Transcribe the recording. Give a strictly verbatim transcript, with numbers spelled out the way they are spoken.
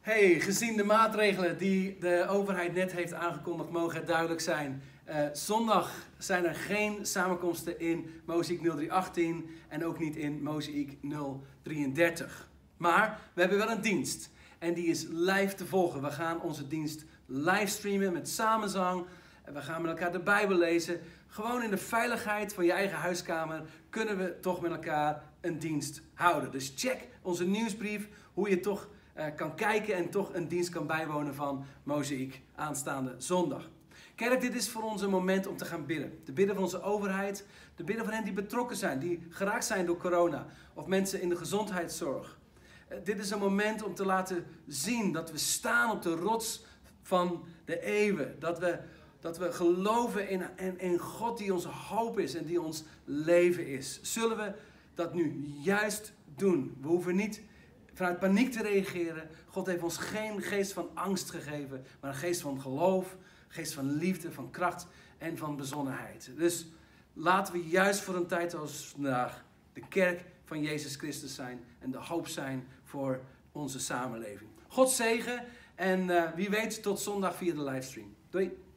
Hey, gezien de maatregelen die de overheid net heeft aangekondigd, mogen het duidelijk zijn. Uh, zondag zijn er geen samenkomsten in Mozaïek nul drie achttien en ook niet in Mozaïek nul drieëndertig. Maar we hebben wel een dienst en die is live te volgen. We gaan onze dienst livestreamen met samenzang. We gaan met elkaar de Bijbel lezen. Gewoon in de veiligheid van je eigen huiskamer kunnen we toch met elkaar een dienst houden. Dus check onze nieuwsbrief hoe je toch uh, kan kijken en toch een dienst kan bijwonen van Mozaïek aanstaande zondag. Kerk, dit is voor ons een moment om te gaan bidden. De bidden van onze overheid, de bidden van hen die betrokken zijn, die geraakt zijn door corona. Of mensen in de gezondheidszorg. Uh, dit is een moment om te laten zien dat we staan op de rots van de eeuwen. Dat we... Dat we geloven in, in, in God die onze hoop is en die ons leven is. Zullen we dat nu juist doen? We hoeven niet vanuit paniek te reageren. God heeft ons geen geest van angst gegeven, maar een geest van geloof, geest van liefde, van kracht en van bezonnenheid. Dus laten we juist voor een tijd als vandaag de kerk van Jezus Christus zijn en de hoop zijn voor onze samenleving. God zegen en uh, wie weet tot zondag via de livestream. Doei!